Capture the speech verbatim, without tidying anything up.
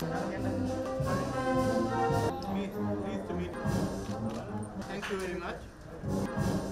Pleased to meet you. Thank you very much.